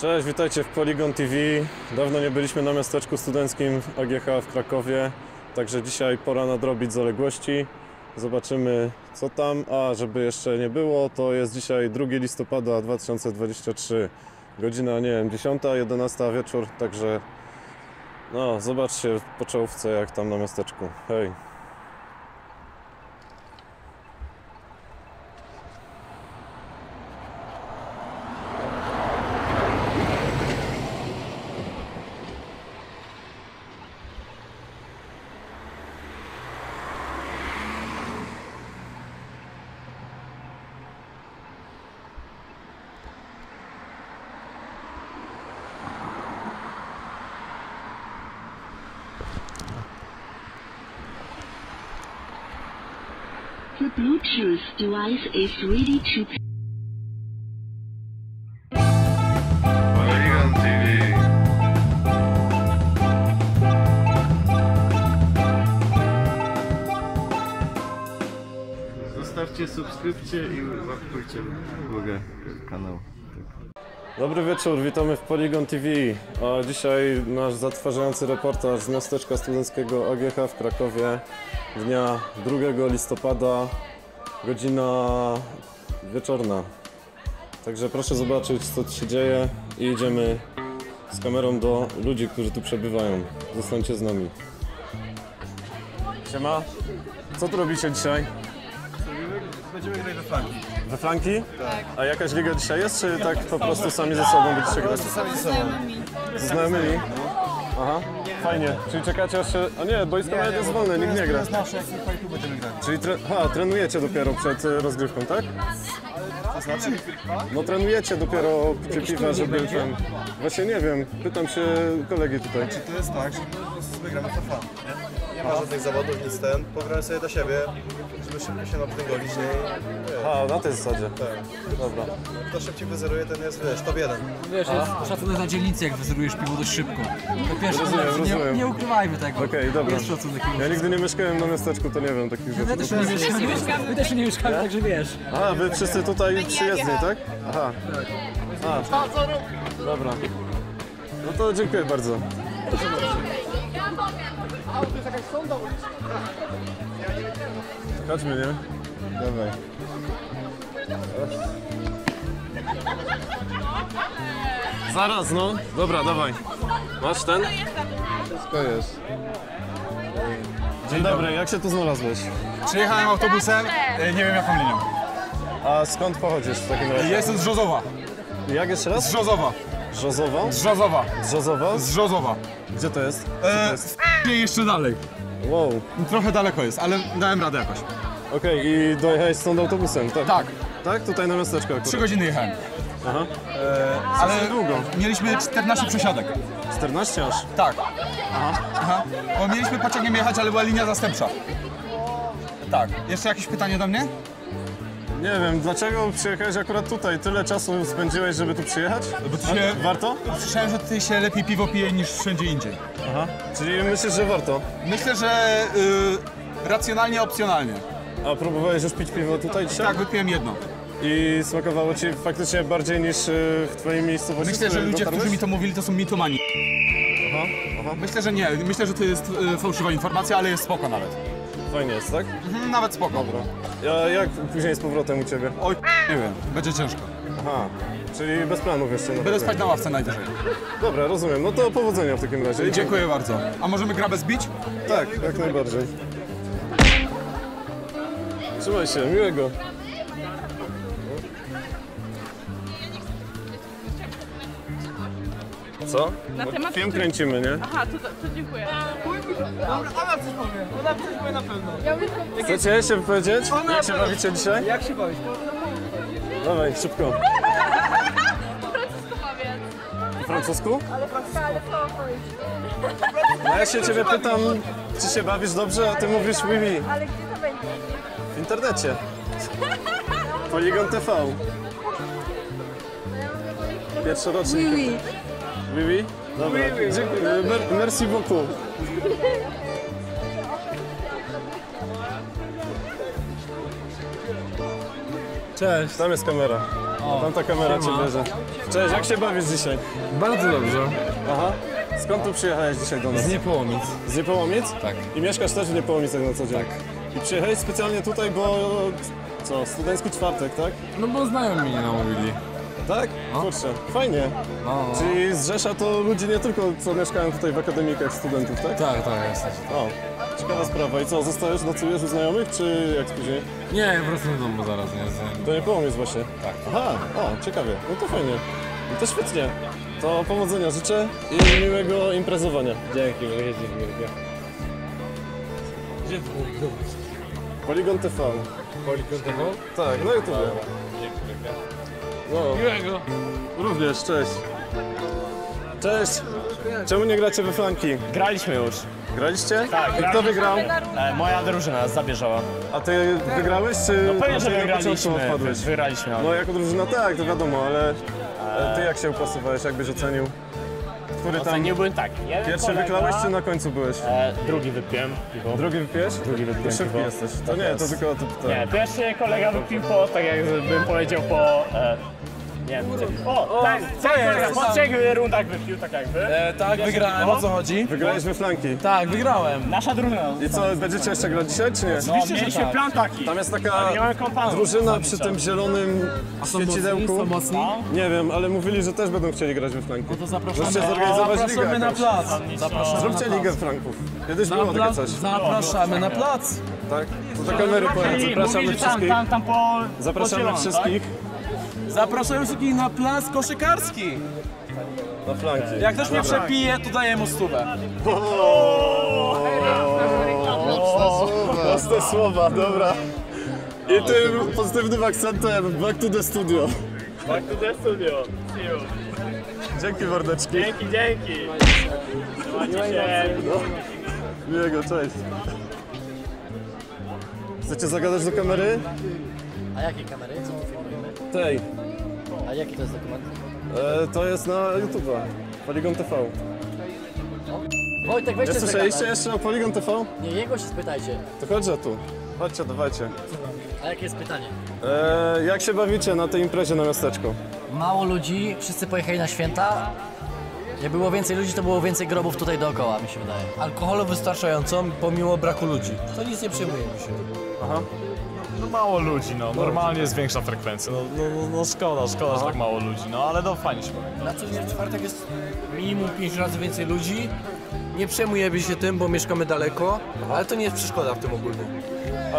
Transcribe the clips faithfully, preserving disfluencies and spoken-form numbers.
Cześć, witajcie w Poligon T V. Dawno nie byliśmy na miasteczku studenckim A G H w Krakowie, także dzisiaj pora nadrobić zaległości. Zobaczymy co tam, a żeby jeszcze nie było, to jest dzisiaj drugiego listopada dwa tysiące dwudziestego trzeciego. Godzina, nie wiem, dziesiąta, jedenasta wieczór, także no, zobaczcie po czołówce jak tam na miasteczku. Hej! The Bluetooth device is ready to... Poligon T V. Zostawcie subskrypcję i łapkujcie głowę kanału. Dobry wieczór, witamy w Poligon T V. A dzisiaj nasz zatrważający reportaż z miasteczka studenckiego A G H w Krakowie. Dnia drugiego listopada, godzina wieczorna. Także proszę zobaczyć co tu się dzieje i idziemy z kamerą do ludzi, którzy tu przebywają. Zostańcie z nami. Siema. Co tu robicie dzisiaj? Będziemy grać we flanki. We flanki? Tak. A jakaś liga dzisiaj jest, czy tak po prostu sami ze sobą będziecie grać? Sami ze sobą. Ze znajomymi? Aha, fajnie. Czyli czekacie aż się... A nie, boisko nawet jest wolne, nikt nie gra. Czyli tre... ha, trenujecie dopiero przed rozgrywką, tak? To znaczy? No trenujecie dopiero przy piwa, żeby ten... Właśnie nie wiem, pytam się kolegi tutaj. Czy to jest tak, że po prostu sobie gramy for fun, nie? Nie ma żadnych zawodów, nic ten, pogramy sobie dla siebie, żeby szybko się napęgolić, nie? A, na tej zasadzie? Tak. Dobra. Kto szybciej wyzeruje, ten jest, wiesz, top jeden. Wiesz, jest szacunek na dzielnicy, jak wyzerujesz piwo dość szybko. To pierwsze, nie, nie ukrywajmy tego. Okej, okay, dobra. Jest szacunek. Ja nigdy nie mieszkałem na miasteczku, to nie wiem takich rzeczy. My też nie mieszkamy, my też nie mieszkamy, ja? Także wiesz. A, wy wszyscy tutaj przyjezdni, tak? Aha. A, dobra. No to dziękuję bardzo. Chodźmy, nie? Dawaj. Zaraz, no. Dobra, dawaj. Masz ten? Wszystko jest. Dzień dobry, jak się tu znalazłeś? Przyjechałem autobusem, nie wiem jaką linią. A skąd pochodzisz w takim razie? Jestem z Różowa. Jak jeszcze raz? Z Różowa. Różowa? Z Różowa. Z Różowa? Z Różowa. Gdzie to jest? Nie, eee, jeszcze dalej. Wow. Trochę daleko jest, ale dałem radę jakoś. Okej, okay, i dojechałeś stąd autobusem, tak? Tak. Tak? Tutaj na miasteczko akurat. Trzy godziny jechałem. Aha. Eee, ale długo. Mieliśmy czternaście przesiadek. czternaście aż? Tak. Aha. Aha. Bo mieliśmy pociągiem jechać, ale była linia zastępcza. Tak. Jeszcze jakieś pytanie do mnie? Nie wiem, dlaczego przyjechałeś akurat tutaj? Tyle czasu spędziłeś, żeby tu przyjechać? Bo tu się... Warto? Słyszałem, że tutaj się lepiej piwo pije niż wszędzie indziej. Aha. Czyli myślisz, że warto? Myślę, że yy, racjonalnie, opcjonalnie. A próbowałeś już pić piwo tutaj dzisiaj? Tak, wypiłem jedno. I smakowało ci faktycznie bardziej niż yy, w twoim miejscowości? Myślę, że ludzie, dotarłeś? Którzy mi to mówili, to są mitomani. Aha, aha. Myślę, że nie. Myślę, że to jest yy, fałszywa informacja, ale jest spoko nawet. Fajnie jest, tak? Mhm, nawet spoko. Dobra. Ja, jak później z powrotem u ciebie? Oj, nie wiem. Będzie ciężko. Aha, czyli bez planów jeszcze. Będę pewno spać na ławce najwyżej. Dobra, rozumiem. No to powodzenia w takim razie. Dziękuję bardzo. A możemy grabę zbić? Tak, jak najbardziej. Trzymaj się, miłego. Co? Na temat film kręcimy, nie? Aha, to, to dziękuję. Dobra, ona coś powie, ona coś powie na pewno. Chcecie się powiedzieć? Jak się bawicie dzisiaj? Jak się bawić? Dawaj, szybko. Po francusku powiedz. Po francusku? Ale francuska, ale co powiedz? No ja się ciebie pytam, czy się bawisz dobrze, a ty mówisz oui, oui. Ale gdzie to będzie? W internecie. Poligon T V. Pierwszy rocznik. Oui, oui. Oui, oui? Dobra, oui, oui. Dziękuję. Mer merci beaucoup. Cześć. Tam jest kamera. O, tam ta kamera cię bierze. Cześć, jak się bawisz dzisiaj? Bardzo dobrze. Aha. Skąd tu przyjechałeś dzisiaj do nas? Z Niepołomic. Z Niepołomic? Tak. I mieszkasz też w Niepołomicach na co dzień? Tak. I przyjechałeś specjalnie tutaj, bo... co? Studencki czwartek, tak? No bo znajomi mnie namówili. Tak? No. Kurczę, fajnie. No, no. Czyli zrzesza to ludzi nie tylko, co mieszkają tutaj w akademikach studentów, tak? Tak, tak, jesteś. O, ciekawa sprawa. I co, zostajesz, nocujesz u znajomych, czy jak później? Nie, wracam do domu zaraz, nie. To Niepołomic jest właśnie? Tak. Aha, o, ciekawie. No to fajnie. No to świetnie. To powodzenia życzę i miłego imprezowania. Dzięki, wielkie, wielkie. Gdzie to Poligon? Poligon T V. Poligon T V? Tak, na YouTube. Wow. Miłego. Również, cześć. Cześć. Czemu nie gracie we flanki? Graliśmy już. Graliście? Tak. I kto wygrał? E, moja drużyna zabierzała. A ty wygrałeś? Czy no pewnie, że wygraliśmy. Wygraliśmy. No jako drużyna tak, to wiadomo, ale... Ty jak się upasowałeś, jakbyś ocenił? Który tam? Nie byłem tak. Pierwszy wyklałeś, czy na końcu byłeś? E, drugi wypiłem piwo. Drugi wypiłeś? Drugi wypiłem piwo. Szybki jesteś. To nie, to tylko o to pytałem. Nie, pierwszy kolega wypił po, tak jakbym powiedział po... E, nie wiem, o, tak, po trzech rundach wypił, tak jakby. E, tak, wiesz, wygrałem. O co chodzi? Wygrałeś we flanki. Tak, wygrałem. Nasza drużyna. I co, będziecie jeszcze grać dzisiaj, czy nie? Oczywiście, no, mieliśmy tak. Plan taki. Tam jest taka drużyna przy tym zielonym świecidełku. Nie wiem, ale mówili, że też będą chcieli grać we flanki. No to zapraszamy. Możecie zorganizować o, ligę na plac. Zapraszamy. Zróbcie na plac. Ligę flanków. Kiedyś na było takie coś. Zapraszamy na plac. Tak? To do kamery powiem. Zapraszamy mówili, wszystkich. Tam, tam po, zapraszamy po wszystkich. Tak? Zapraszam wszystkich na plac koszykarski. Na flanki. Jak ktoś mnie przepije, to daję mu stówę. Proste słowa, dobra. I tym pozytywnym akcentem back to the studio. Back to the studio. Dzięki, mordeczki. Dzięki, dzięki. Miłego, cześć. Chcecie zagadać do kamery? A jakiej kamery? Co tu filmujemy? Tej. A jaki to jest dokument? E, to jest na YouTube'a. Poligon T V. Wojtek, weźcie z słyszeliście jeszcze o Poligon T V? Nie, jego się spytajcie. To chodźcie tu. Chodźcie, dawajcie. A jakie jest pytanie? E, jak się bawicie na tej imprezie na miasteczku? Mało ludzi, wszyscy pojechali na święta. Jak było więcej ludzi, to było więcej grobów tutaj dookoła, mi się wydaje. Alkoholu wystarczająco, pomimo braku ludzi. To nic nie przejmuje mi się. Aha. No mało ludzi, no. Normalnie jest większa frekwencja. No, no, no, no szkoda, szkoda, że tak mało ludzi, no ale no fajnie się bawi. Na co dzień w czwartek jest minimum pięć razy więcej ludzi. Nie przejmujemy się tym, bo mieszkamy daleko, ale to nie jest przeszkoda w tym ogólnym.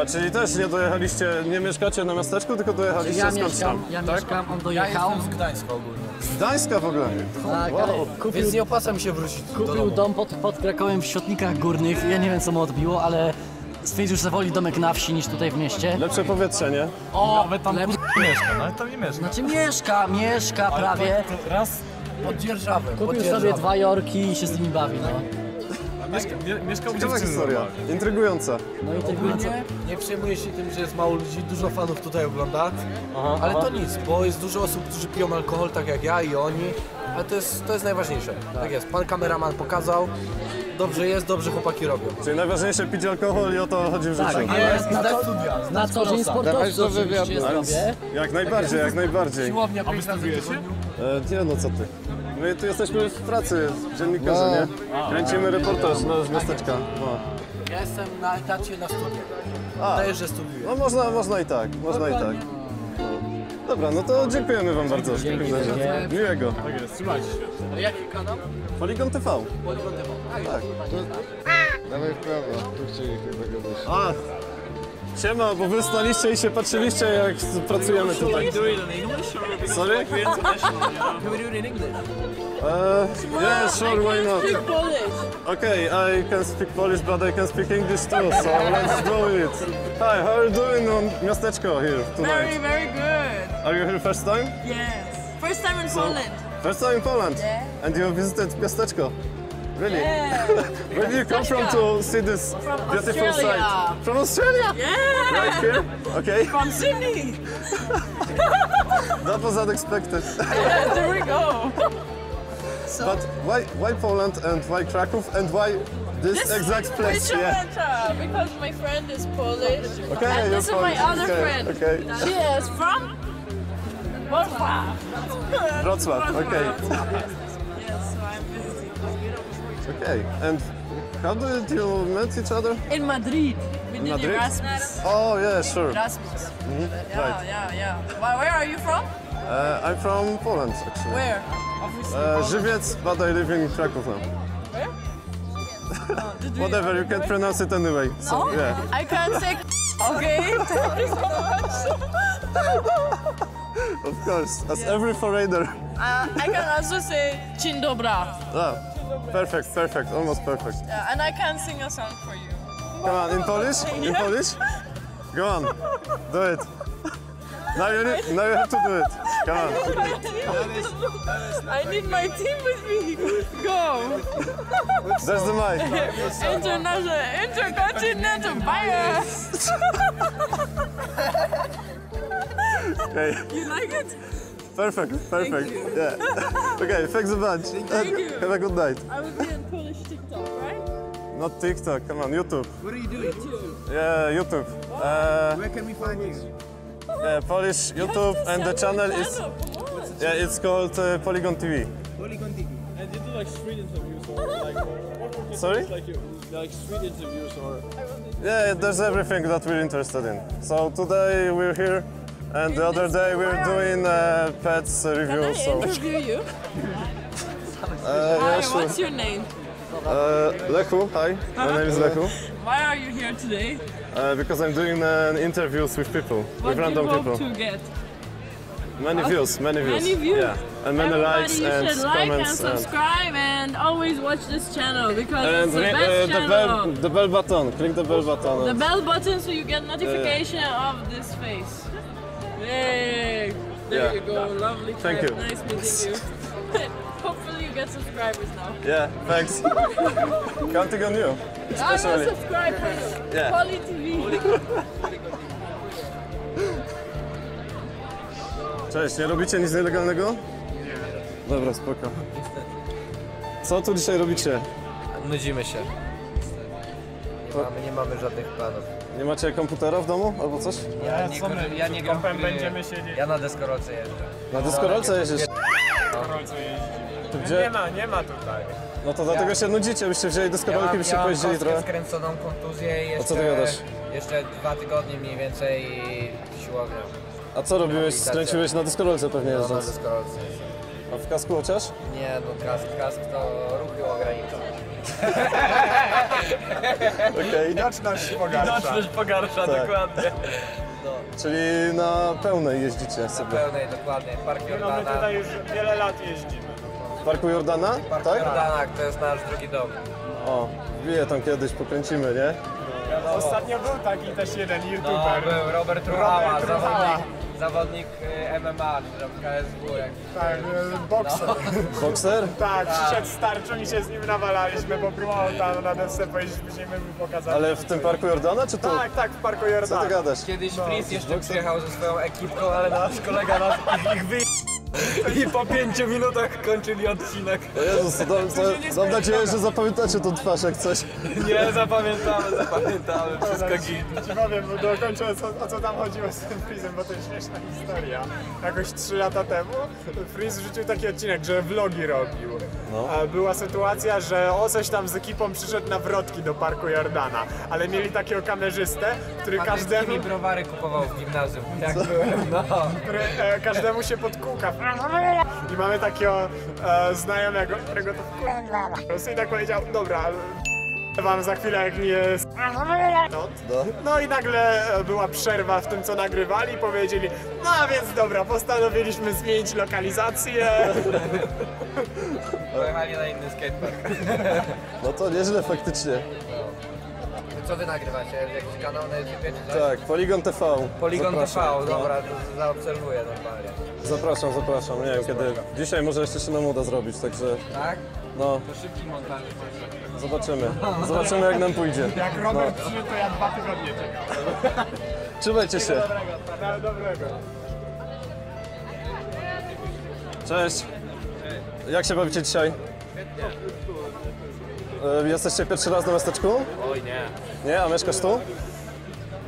A czyli też nie dojechaliście, nie mieszkacie na miasteczku, tylko dojechaliście ja skądś tam? Ja tak? mieszkam, on dojechał. Ja z Gdańska ogólnie. Z Gdańska w ogóle? Tak, wow. Kupił, więc nie opłaca mi się wrócić do domu. Kupił dom pod, pod Krakowem w Śródnikach Górnych. Ja nie wiem, co mu odbiło, ale... Stwierdził, że woli domek na wsi niż tutaj w mieście. Lepsze powietrze, nie? O, nawet tam lep... nie mieszka, nawet tam nie mieszka. Znaczy mieszka, mieszka ale prawie. To, to raz pod dzierżawę. Kupił pod dzierżawę. sobie dwa jorki i się z nimi bawi, no. Mieszka, mie mieszkał w historia. Intrygująca. No intrygująca. Nie przejmuję się tym, że jest mało ludzi, dużo fanów tutaj ogląda. Aha, ale aha. to nic, bo jest dużo osób, którzy piją alkohol, tak jak ja i oni. Ale to jest, to jest najważniejsze. Tak. Tak jest, pan kameraman pokazał. Dobrze jest, dobrze chłopaki robią. Czyli najważniejsze pić alkohol i o to chodzi w życiu. Tak, jest na to, na to że sportowcy oczywiście zrobię. Jak najbardziej, jak najbardziej. Siłownia pięć razy w tygodniu? E, nie no, co ty. My tu jesteśmy w pracy, dziennikarze, no. nie? Kręcimy reportaż no, z miasteczka. No. Ja jestem na etacie na studiu. Wydaje, że studiuję. No można, można i tak, można i tak. Dobra, no to dziękujemy wam bardzo. Dzięki, dzięki. Miłego. Tak jest, trzymajcie się. A jaki kanał? Poligon T V. Poligon T V. Tak. Dawaj w prawo, tu chcieli chyba go wyjść. A, siema, bo wy staliście i się patrzyliście, jak pracujemy tutaj. Sorry? Do we do it in English? Uh, yeah, sure, why not? I can speak Polish. Okay, I can speak Polish, but I can speak English too, so let's do it. Hi, how are you doing on Miasteczko here tonight? Very, very good. Are you here first time? Yes. First time in so, Poland. First time in Poland? Yeah. And you visited Miasteczko? Really? Yeah. Where do you come from to see this from beautiful Australia. site? From Australia? Yeah! Right here? Okay. From Sydney! That was unexpected. Yeah, there we go! So. But why, why Poland and why Kraków and why this, this exact place. This yeah. Because my friend is Polish. Okay, and this is Polish. My other okay. friend. Okay. She is from Wrocław. Wrocław. Okay. Yes, so I'm visiting. Okay. And how did you meet each other? In Madrid. We did Madrid? Erasmus. Oh yeah, sure. Erasmus. Mm-hmm. Yeah, right. yeah, yeah. Where are you from? Uh, I'm from Poland, actually. Where? Obviously. Uh, Żywiec, but I live in Kraków now. Where? Oh, whatever, you can pronounce it anyway. No? So, yeah. I can't say. Okay. Thank you so much. Of course, as yeah. every foreigner. Uh, I can also say Dzień dobra. Oh, perfect, perfect, almost perfect. Yeah, and I can sing a song for you. Come on, in Polish? In Polish? Go on, do it. Now you, need, now you have to do it. Come on. I need my team with me. Go. There's the mic. International, intercontinental bias. Okay. You like it? Perfect, perfect. Thank you. Yeah. Okay, thanks a bunch. Thank have, you. Have a good night. I will be on Polish TikTok, right? Not TikTok, come on, YouTube. What are you doing? YouTube. Yeah, YouTube. Uh, Where can we find you? Yeah, Polish YouTube you and the channel is channel. yeah it's called uh, Poligon T V. Poligon T V. And you do like street interviews or like what? Sorry? Like, you, like street interviews or? Yeah, there's everything that we're interested in. So today we're here, and the other day we're doing uh, pets review. Can I so. interview you? uh, Hi, yeah, sure. What's your name? Uh, Lechu, hi. Huh? My name is Lechu. Why are you here today? Uh, because I'm doing uh, interviews with people, what with random you people. What do you hope to get? Many views, many views. Many views. Yeah. And many Everybody likes and comments. Everybody should like and subscribe and, and always watch this channel because and it's the best uh, the channel. Bell, the bell button, click the bell button. The bell button so you get notification uh, of this face. Yay! There yeah. you go, lovely trip. Thank you. Nice meeting you. Hopefully you get subscribers now. Yeah, thanks. Counting on you. I will subscribe for you. Yeah. Poly T V. Cześć, nie robicie nic nielegalnego? Nie. Dobra, spoko. Co tu dzisiaj robicie? Nudzimy się. Nie, to... mamy, nie mamy żadnych planów. Nie macie komputera w domu albo coś? Ja, ja nie, co my, ja nie będziemy siedzieć. Ja na deskorolce jeżdżę. Na deskorolce jeżdżesz? Gdzie? Nie ma, nie ma tutaj. No to dlatego ja. się nudzicie, byście wzięli deskorolki, byście ja pojeździli trochę. Ja skręconą kontuzję i jeszcze, a co ty gadasz? Jeszcze dwa tygodnie mniej więcej siłownia. A co robiłeś? Skręciłeś na deskorolce pewnie jeżdżąc? No, na deskorolce. A w kasku chociaż? Nie, no kask, kask to ruchy ogranicza. Okay. Widoczność pogarsza. Widoczność pogarsza, tak. Dokładnie. Czyli na pełnej jeździcie sobie. Na pełnej, dokładnie. Park Jordana. No my tutaj już wiele lat jeździmy. W Parku Jordana? Park tak? Jordana, to jest nasz drugi dom. O, wbiję tam kiedyś, pokręcimy, nie? No, ostatnio był taki też jeden youtuber. No, był Robert Rubała, zawodnik, zawodnik M M A, czy tam K S W. Jak... Tak, bokser. No. Bokser? Tak, przyszedł z tarczą i się z nim nawalaliśmy, bo próbował tam na desce pojeździliśmy, byśmy mu pokazali. Ale w tym Parku Jordana, czy to? Tak, tak, w Parku Jordana. Co ty gadasz? Kiedyś no. Friz jeszcze bokser? Przyjechał ze swoją ekipką, ale nasz kolega nas ich wyje... I po pięciu minutach kończyli odcinek. O Jezus, to, to, mam nadzieję, że zapamiętacie tą twarz jak coś. Nie, zapamiętamy, zapamiętamy, wszystko git. Ci powiem, dokończę o, o co tam chodziło z tym Frizem, bo to jest śmieszna historia. Jakoś trzy lata temu Friz wrzucił taki odcinek, że vlogi robił. No. Była sytuacja, że Oseś tam z ekipą przyszedł na wrotki do Parku Jordana, ale mieli takiego kamerzystę, który A każdemu... browary kupował w gimnazjum, tak byłem, no. Który e, każdemu się podkuka. I mamy takiego e, znajomego, którego to wkurzył. I tak powiedział, dobra, wam za chwilę jak nie... No. no i nagle była przerwa w tym, co nagrywali i powiedzieli, no więc dobra, postanowiliśmy zmienić lokalizację. Pojechali na inny skatepark. No to nieźle faktycznie. Co wy nagrywacie? Jakiś kanał na YouTube? Tak, Poligon T V. Poligon T V, dobra, to zaobserwuję normalnie. Zapraszam, zapraszam, nie wiem kiedy. Dzisiaj może jeszcze się nam uda zrobić, także... Tak? No. To szybki montaż. Zobaczymy, zobaczymy jak nam pójdzie. Jak Robert no. trzy, to ja dwa tygodnie czekam. Trzymajcie się. Dobrego, dobrego. Cześć. Jak się bawicie dzisiaj? Świetnie. Jesteście pierwszy raz na miasteczku? Oj nie. Nie? A mieszkasz tu?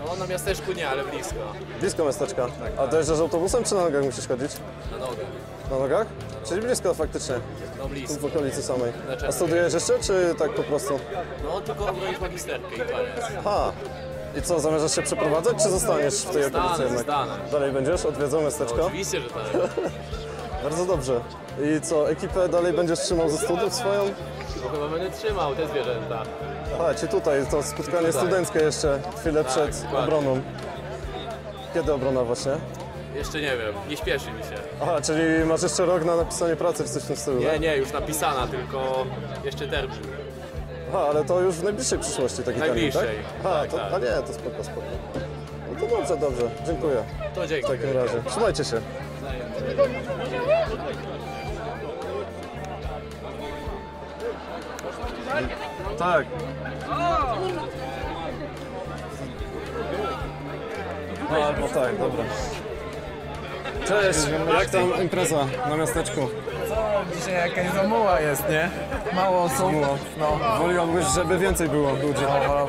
No na miasteczku nie, ale blisko. Blisko miasteczka. Tak, tak. A dojeżdżasz autobusem czy na nogach musisz chodzić? Na nogach. Na nogach? Czyli blisko faktycznie. No blisko. Tu w okolicy samej. A studiujesz jeszcze czy tak po prostu? No tylko obroić magisterkę i koniec. Aha. I co, zamierzasz się przeprowadzać czy zostaniesz w tej okolicy jednak? Zostanę. Dalej będziesz odwiedzał miasteczko? No, oczywiście, że tak. Bardzo dobrze. I co, ekipę dalej będziesz trzymał ze studiów swoją? No chyba będę trzymał te zwierzęta. A, ci tutaj, to spotkanie tutaj. Studenckie jeszcze, chwilę tak, przed dokładnie. Obroną. Kiedy obrona właśnie? Jeszcze nie wiem, nie śpieszy mi się. Aha, czyli masz jeszcze rok na napisanie pracy, czy coś w tym stylu? Nie, tak? Nie, już napisana, tylko jeszcze termin. Aha, ale to już w najbliższej przyszłości taki termin, tak? Aha, tak, to, tak. A nie, to spoko, spoko. No to dobrze, dobrze, dziękuję. To dzięki. W takim razie, trzymajcie się. Tak. No albo tak, dobra. Cześć, jak tam impreza na miasteczku? Co? Dzisiaj jakaś zamuła jest, nie? Mało osób. No. Woliłbyś, żeby więcej było ludzi. No,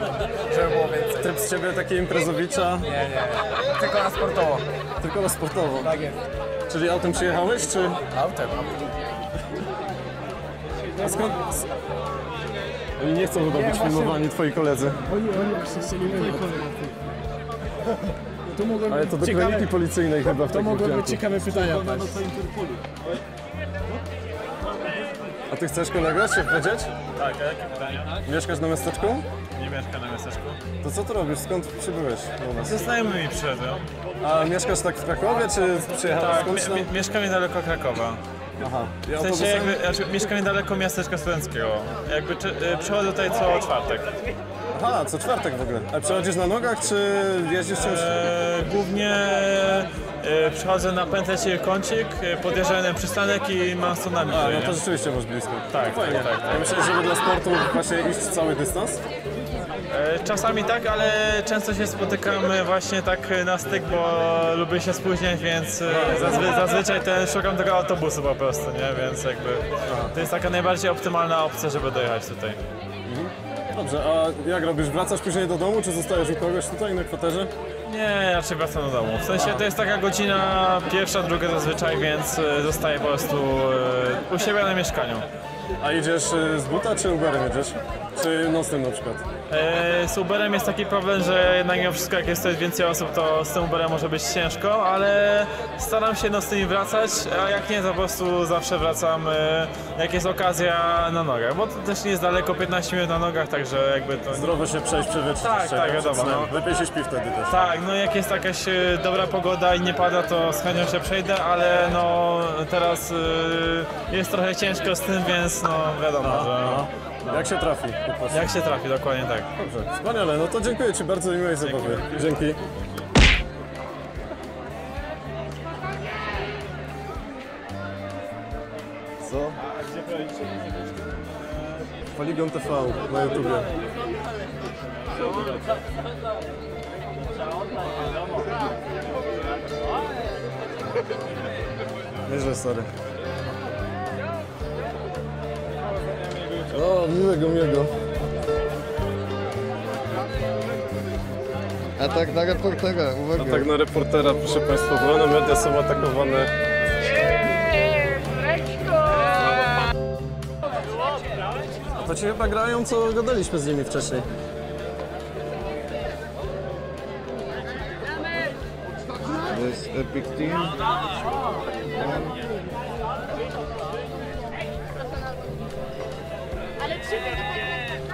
żeby było więcej. Tryb z ciebie taki imprezowicza? Nie, nie, nie. Tylko na sportowo. Tylko na sportowo? Tak jest. Czyli autem przyjechałeś, czy? Autem. A skąd? Nie chcą chyba być filmowani twoi koledzy. Oni, oni właśnie chcieli mnie filmować. Ale to do kroniki policyjnej chyba w takim wdzięku. To mogą być ciekawe pytania. A ty chcesz kolega się powiedzieć? Tak, a jakie pytania? Mieszkasz na miasteczku? Nie mieszkam na miasteczku. To co tu robisz? Skąd przybyłeś do nas? Ze znajomymi przyszedłem. A mieszkasz tak w Krakowie, czy przyjechałeś skądś? Tak, mieszkam niedaleko Krakowa. Aha. Ja w sensie jakby, znaczy, mieszkam niedaleko miasteczka studenckiego. Jakby czy, y, przychodzę tutaj co czwartek. Aha, co czwartek w ogóle. A przechodzisz na nogach, czy jeździsz czymś? E, głównie e, przychodzę na pętlecie kącik, podjeżdżam na przystanek i mam stąd na mnie. A, no to rzeczywiście masz blisko. Tak, fajnie. Tak, tak, tak. Ja myślę, żeby dla sportu właśnie iść cały dystans? Czasami tak, ale często się spotykamy właśnie tak na styk, bo lubię się spóźniać, więc zazwy zazwyczaj te szukam tego autobusu po prostu, nie? Więc jakby to jest taka najbardziej optymalna opcja, żeby dojechać tutaj. Dobrze, a jak robisz? Wracasz później do domu, czy zostajesz u kogoś tutaj na kwaterze? Nie, raczej wracam do domu. W sensie to jest taka godzina pierwsza, druga zazwyczaj, więc zostaję po prostu u siebie na mieszkaniu. A idziesz z buta, czy Uberem jedziesz? Czy nocnym na przykład? Eee, z Uberem jest taki problem, że jednak mimo wszystko jak jest tutaj więcej osób, to z tym Uberem może być ciężko, ale staram się nocnymi wracać, a jak nie, to po prostu zawsze wracam, e, jak jest okazja, na nogach, bo to też nie jest daleko, piętnaście minut na nogach, także jakby to... Zdrowo się przejść, przewietrzyć. Tak, tak, wiadomo. No. Lepiej się śpi wtedy też. Tak, no jak jest jakaś dobra pogoda i nie pada, to z chęcią się przejdę, ale no teraz e, jest trochę ciężko z tym, więc no wiadomo, no, że... No. No. Jak się trafi. Jak się trafi, dokładnie tak. Dobrze, wspaniale. No to dziękuję ci bardzo i miłej zabawy. Dzięki. Co? Poligon T V na YouTubie. Nieźle, sorry. O, miłego, miłego. Atak na reportera, uwaga. Atak na reportera, proszę państwa, wolne media są atakowane. To ci chyba grają, co gadaliśmy z nimi wcześniej. To jest epic team.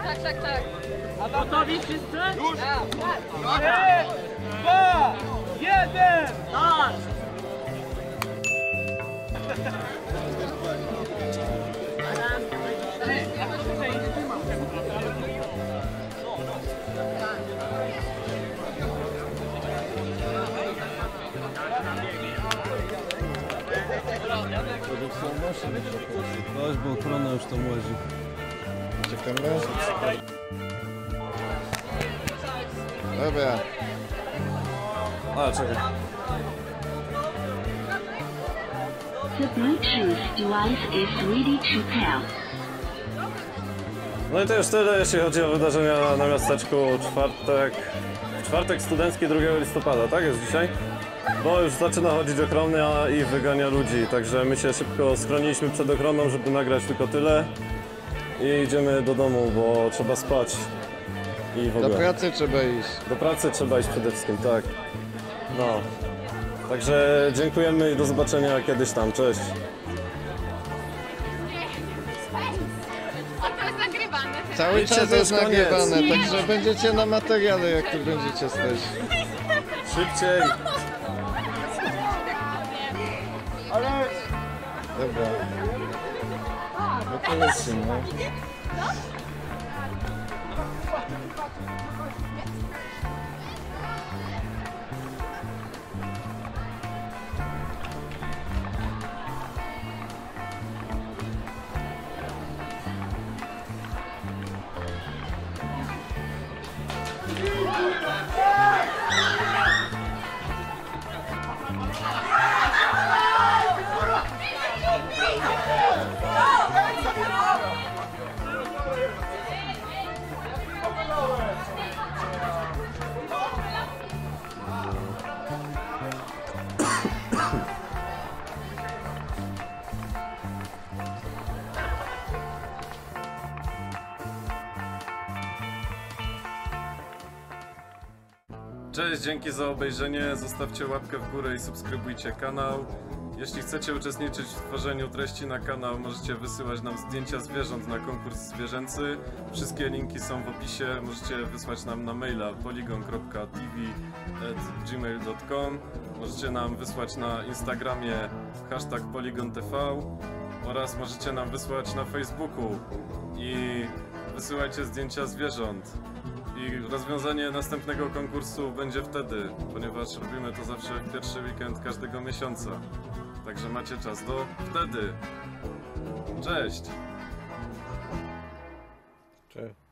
Tak, tak, tak. A gotowi wszyscy? Już! trzy, dwa, jeden! Tak! Chodź, bo ochrona już tam łazi. Dobra. A, czekaj. The Bluetooth device is ready to pair. No i to już tyle, jeśli chodzi o wydarzenia na miasteczku. Czwartek, czwartek studencki drugiego listopada, tak jest dzisiaj? Bo już zaczyna chodzić ochrona i wygania ludzi, także my się szybko schroniliśmy przed ochroną, żeby nagrać tylko tyle i idziemy do domu, bo trzeba spać i w ogóle. Do pracy trzeba iść. Do pracy trzeba iść przede wszystkim, tak. No. Także dziękujemy i do zobaczenia kiedyś tam. Cześć. Cały czas jest nagrywane, także będziecie na materiale, jak tu będziecie stać. Szybciej. Ale... Dobra. No to lecimy, no. Cześć, dzięki za obejrzenie, zostawcie łapkę w górę i subskrybujcie kanał. Jeśli chcecie uczestniczyć w tworzeniu treści na kanał, możecie wysyłać nam zdjęcia zwierząt na konkurs zwierzęcy. Wszystkie linki są w opisie, możecie wysłać nam na maila poligon kropka tiwi at gmail kropka com. Możecie nam wysłać na Instagramie hashtag poligon kropka tiwi oraz możecie nam wysłać na Facebooku i wysyłajcie zdjęcia zwierząt. I rozwiązanie następnego konkursu będzie wtedy, ponieważ robimy to zawsze w pierwszy weekend każdego miesiąca. Także macie czas do wtedy. Cześć! Cześć.